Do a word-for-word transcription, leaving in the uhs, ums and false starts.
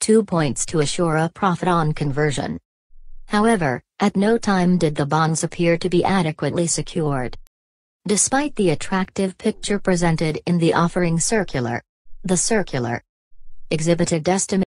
two points to assure a profit on conversion. However, at no time did the bonds appear to be adequately secured. Despite the attractive picture presented in the offering circular, the circular exhibited estimates